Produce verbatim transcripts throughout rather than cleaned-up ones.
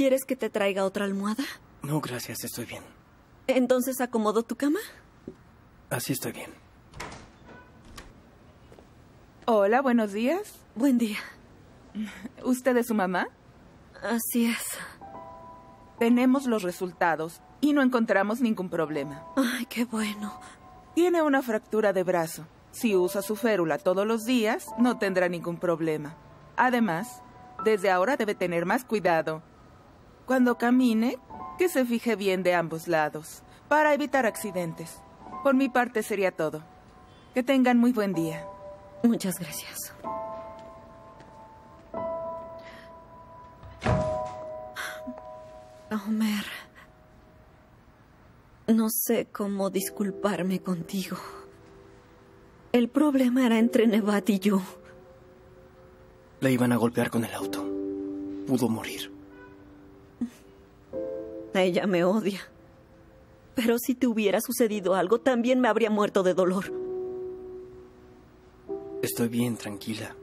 ¿Quieres que te traiga otra almohada? No, gracias, estoy bien. ¿Entonces acomodo tu cama? Así estoy bien. Hola, buenos días. Buen día. ¿Usted es su mamá? Así es. Tenemos los resultados y no encontramos ningún problema. Ay, qué bueno. Tiene una fractura de brazo. Si usa su férula todos los días, no tendrá ningún problema. Además, desde ahora debe tener más cuidado. Cuando camine, que se fije bien de ambos lados, para evitar accidentes. Por mi parte sería todo. Que tengan muy buen día. Muchas gracias. Ömer, no sé cómo disculparme contigo. El problema era entre Nebat y yo. La iban a golpear con el auto. Pudo morir. Ella me odia. Pero si te hubiera sucedido algo, también me habría muerto de dolor. Estoy bien, tranquila.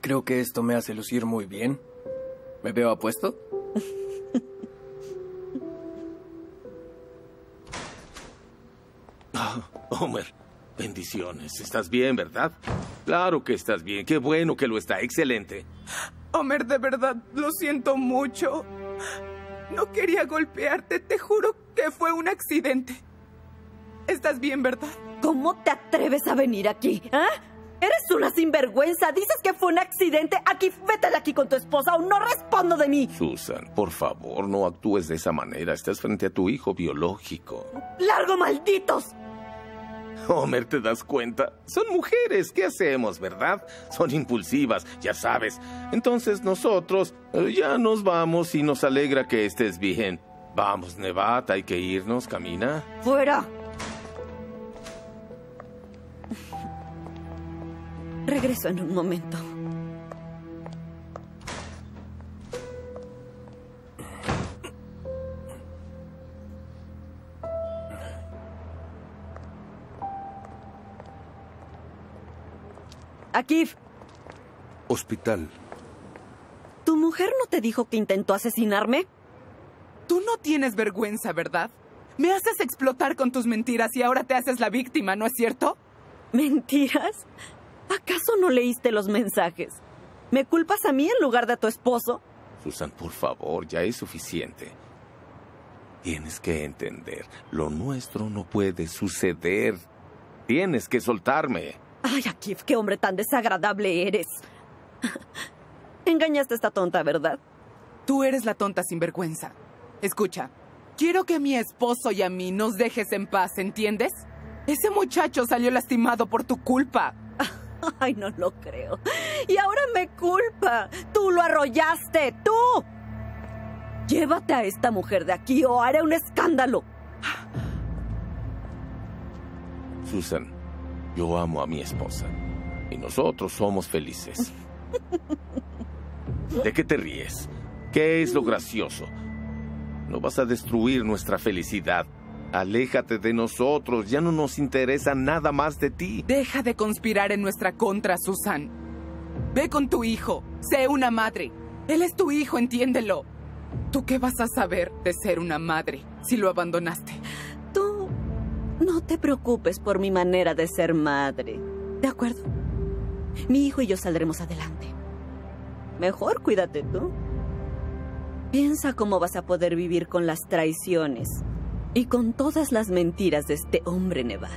Creo que esto me hace lucir muy bien. ¿Me veo apuesto? Oh, Ömer, bendiciones. ¿Estás bien, verdad? Claro que estás bien. Qué bueno que lo está. Excelente. Ömer, de verdad, lo siento mucho. No quería golpearte. Te juro que fue un accidente. ¿Estás bien, verdad? ¿Cómo te atreves a venir aquí, ¿eh? Eres una sinvergüenza. Dices que fue un accidente. Aquí, vete de aquí con tu esposa o no respondo de mí. Suzan, por favor, no actúes de esa manera. Estás frente a tu hijo biológico. ¡Largo, malditos! Ömer, ¿te das cuenta? Son mujeres. ¿Qué hacemos, verdad? Son impulsivas, ya sabes. Entonces nosotros eh, ya nos vamos y nos alegra que estés bien. Vamos, Nebat, hay que irnos. Camina. ¡Fuera! Regreso en un momento. Akif. Hospital. ¿Tu mujer no te dijo que intentó asesinarme? Tú no tienes vergüenza, ¿verdad? Me haces explotar con tus mentiras y ahora te haces la víctima, ¿no es cierto? ¿Mentiras? ¿Acaso no leíste los mensajes? ¿Me culpas a mí en lugar de a tu esposo? Suzan, por favor, ya es suficiente. Tienes que entender, lo nuestro no puede suceder. Tienes que soltarme. Ay, Akif, qué hombre tan desagradable eres. Engañaste a esta tonta, ¿verdad? Tú eres la tonta sinvergüenza. Escucha, quiero que mi esposo y a mí nos dejes en paz, ¿entiendes? Ese muchacho salió lastimado por tu culpa. Ay, no lo creo. Y ahora me culpa. Tú lo arrollaste, tú. Llévate a esta mujer de aquí o haré un escándalo. Suzan, yo amo a mi esposa. Y nosotros somos felices. ¿De qué te ríes? ¿Qué es lo gracioso? No vas a destruir nuestra felicidad. Aléjate de nosotros. Ya no nos interesa nada más de ti. Deja de conspirar en nuestra contra, Suzan. Ve con tu hijo. Sé una madre. Él es tu hijo, entiéndelo. ¿Tú qué vas a saber de ser una madre si lo abandonaste? Tú no te preocupes por mi manera de ser madre. ¿De acuerdo? Mi hijo y yo saldremos adelante. Mejor cuídate tú. Piensa cómo vas a poder vivir con las traiciones. Y con todas las mentiras de este hombre, Nebat.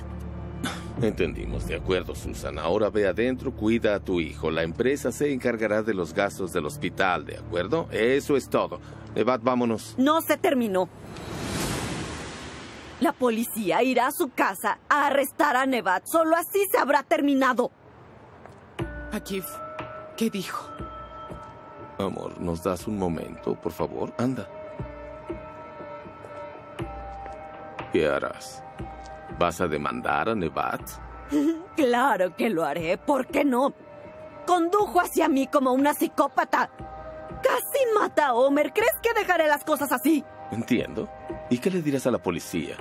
Entendimos, de acuerdo, Suzan. Ahora ve adentro, cuida a tu hijo. La empresa se encargará de los gastos del hospital, ¿de acuerdo? Eso es todo. Nebat, vámonos. No se terminó. La policía irá a su casa a arrestar a Nebat. Solo así se habrá terminado. Akif, ¿qué dijo? Amor, ¿nos das un momento, por favor? Anda. ¿Qué harás? ¿Vas a demandar a Nebat? Claro que lo haré. ¿Por qué no? Condujo hacia mí como una psicópata. Casi mata a Ömer. ¿Crees que dejaré las cosas así? Entiendo. ¿Y qué le dirás a la policía?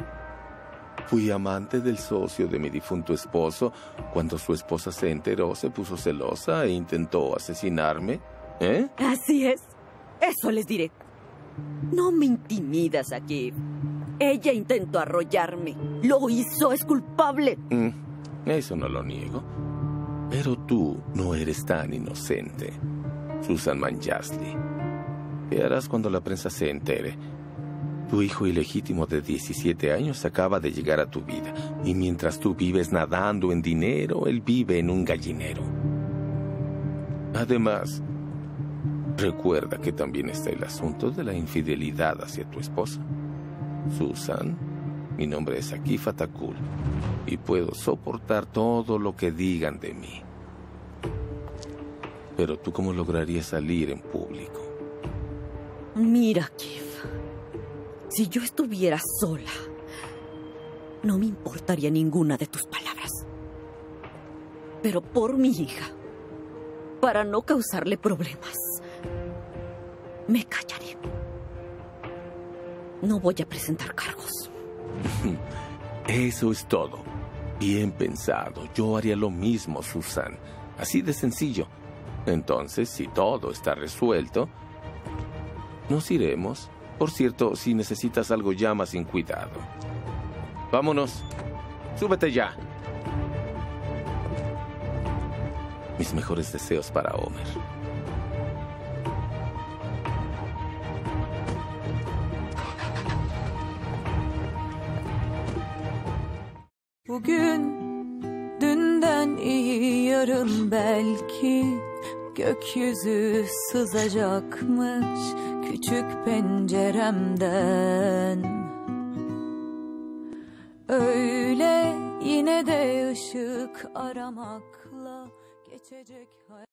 Fui amante del socio de mi difunto esposo. Cuando su esposa se enteró, se puso celosa e intentó asesinarme. ¿Eh? Así es. Eso les diré. No me intimidas, Akif. Ella intentó arrollarme. Lo hizo, es culpable. Mm, eso no lo niego. Pero tú no eres tan inocente, Suzan Manyaslı. ¿Qué harás cuando la prensa se entere? Tu hijo ilegítimo de diecisiete años acaba de llegar a tu vida. Y mientras tú vives nadando en dinero, él vive en un gallinero. Además, recuerda que también está el asunto de la infidelidad hacia tu esposa. Suzan, mi nombre es Akif Atakul y puedo soportar todo lo que digan de mí. Pero tú, ¿cómo lograrías salir en público? Mira, Akif, si yo estuviera sola, no me importaría ninguna de tus palabras. Pero por mi hija, para no causarle problemas, me callaré. No voy a presentar cargos. Eso es todo. Bien pensado. Yo haría lo mismo, Suzan. Así de sencillo. Entonces, si todo está resuelto, nos iremos. Por cierto, si necesitas algo, llama sin cuidado. Vámonos. Súbete ya. Mis mejores deseos para Ömer. Bugün dünden iyi yarın belki gökyüzü sızacakmış küçük penceremden. Öyle yine de ışık aramakla geçecek hayat.